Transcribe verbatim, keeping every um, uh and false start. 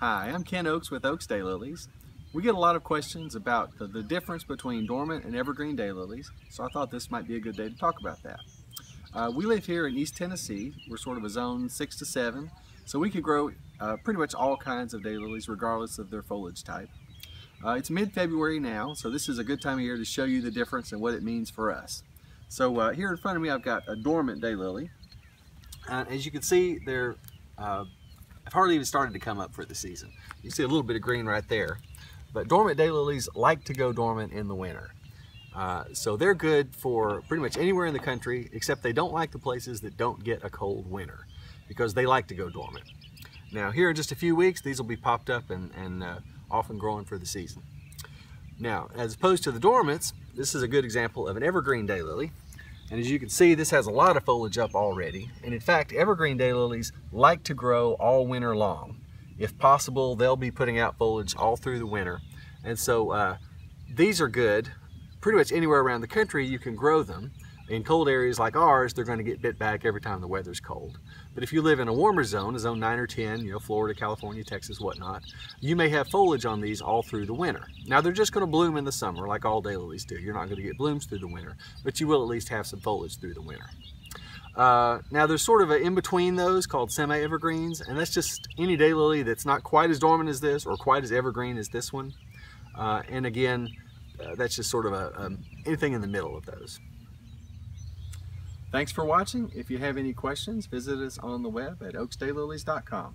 Hi, I'm Ken Oakes with Oakes Daylilies. We get a lot of questions about the, the difference between dormant and evergreen daylilies, so I thought this might be a good day to talk about that. Uh, we live here in East Tennessee. We're sort of a zone six to seven, so we could grow uh, pretty much all kinds of daylilies regardless of their foliage type. Uh, it's mid-February now, so this is a good time of year to show you the difference and what it means for us. So uh, here in front of me I've got a dormant daylily. Uh, as you can see, they're uh, I've hardly even started to come up for the season. You see a little bit of green right there. But dormant daylilies like to go dormant in the winter. Uh, so they're good for pretty much anywhere in the country, except they don't like the places that don't get a cold winter because they like to go dormant. Now here in just a few weeks, these will be popped up and, and uh, off and growing for the season. Now, as opposed to the dormants, this is a good example of an evergreen daylily. And as you can see, this has a lot of foliage up already. And in fact, evergreen daylilies like to grow all winter long. If possible, they'll be putting out foliage all through the winter. And so uh, these are good. Pretty much anywhere around the country, you can grow them. In cold areas like ours, they're going to get bit back every time the weather's cold. But if you live in a warmer zone, a zone nine or ten, you know, Florida, California, Texas, whatnot, you may have foliage on these all through the winter. Now, they're just going to bloom in the summer like all daylilies do. You're not going to get blooms through the winter, but you will at least have some foliage through the winter. Uh, now, there's sort of an in-between those called semi-evergreens, and that's just any daylily that's not quite as dormant as this or quite as evergreen as this one. Uh, and again, uh, that's just sort of a, um, anything in the middle of those. Thanks for watching. If you have any questions, visit us on the web at oakes daylilies dot com.